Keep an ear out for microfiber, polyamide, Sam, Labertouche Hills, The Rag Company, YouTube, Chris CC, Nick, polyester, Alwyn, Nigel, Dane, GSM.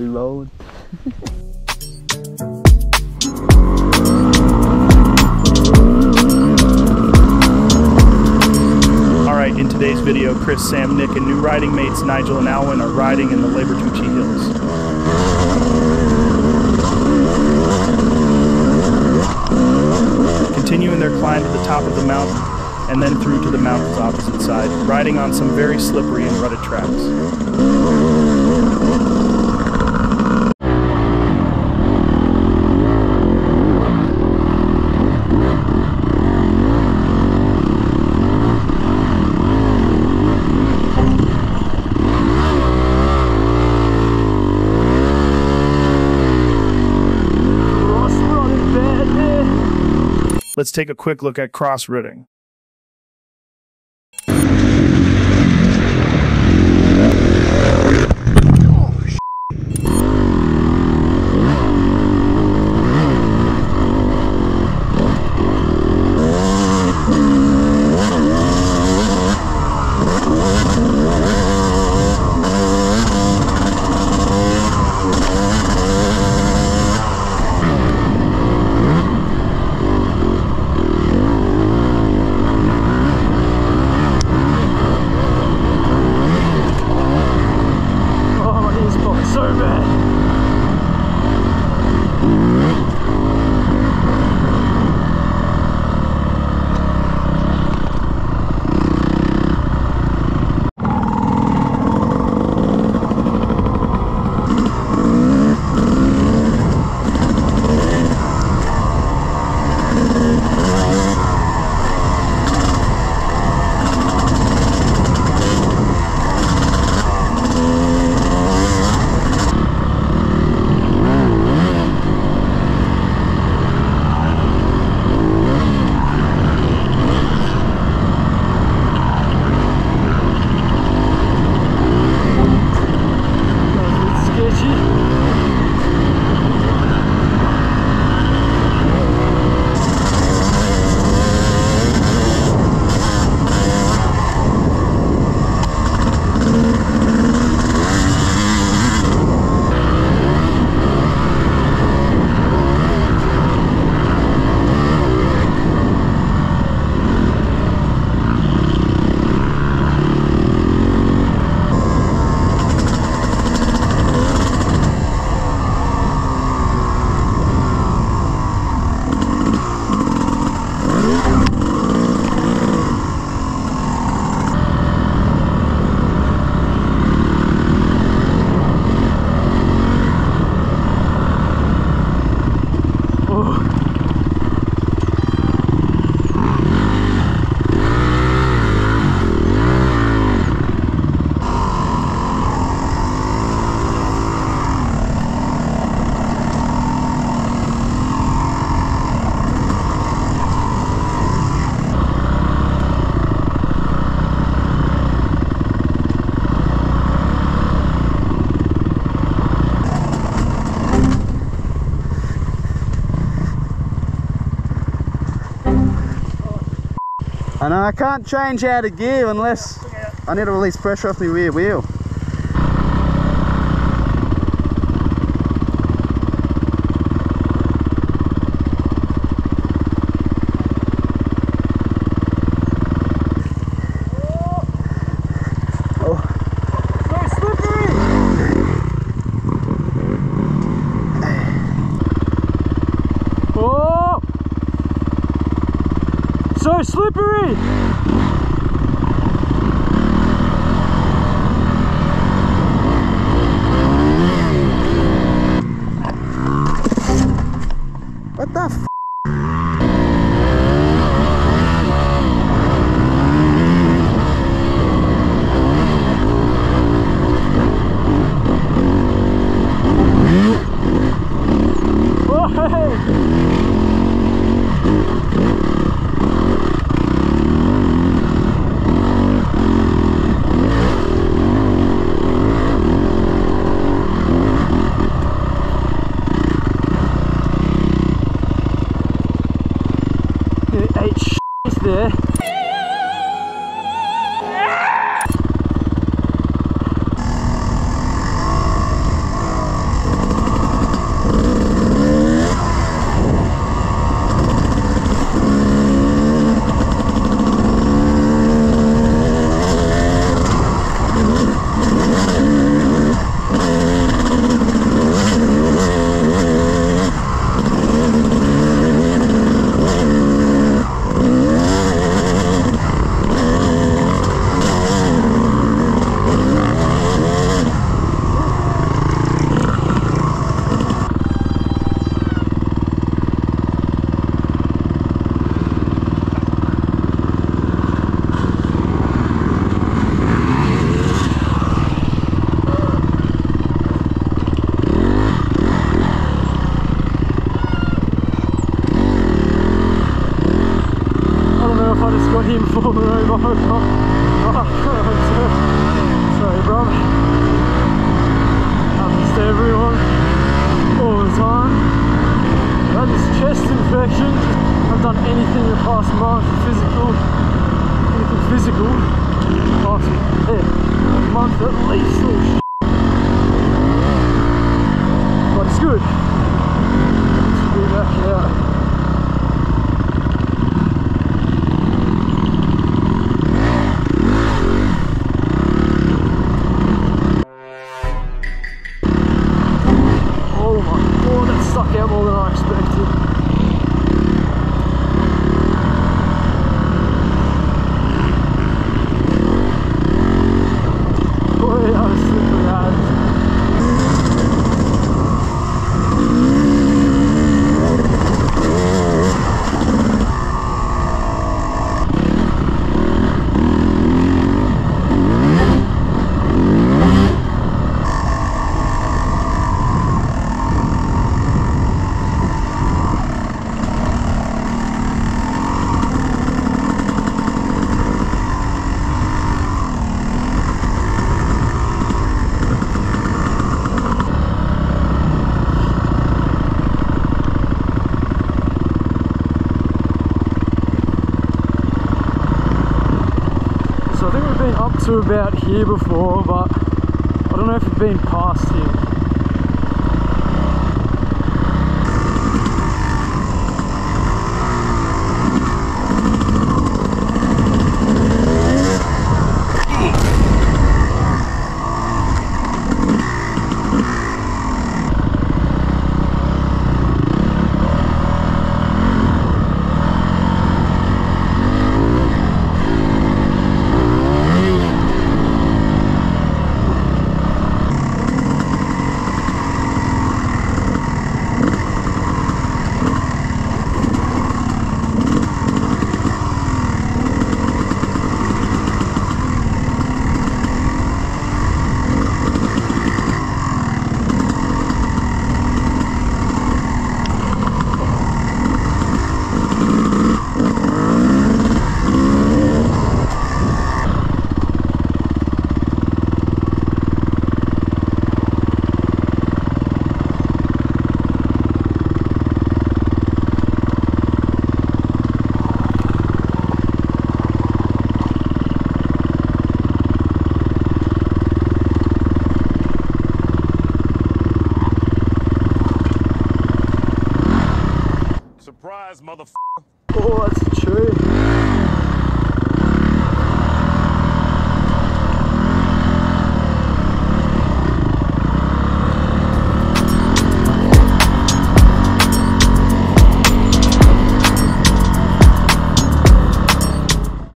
reload. Alright, in today's video, Chris, Sam, Nick, and new riding mates Nigel and Alwyn are riding in the Labertouche Hills. Continuing their climb to the top of the mountain and then through to the mountain's opposite side, riding on some very slippery and rutted tracks. Let's take a quick look at cross-rutting. And I can't change out of gear unless I need to release pressure off my rear wheel. So slippery! What the f***? perfection. I've done anything the past month, physical, anything physical, past month at least. Oh, but it's good. Let's be back out. About here before, but I don't know if I've been past here. Motherfucker. Oh, that's true.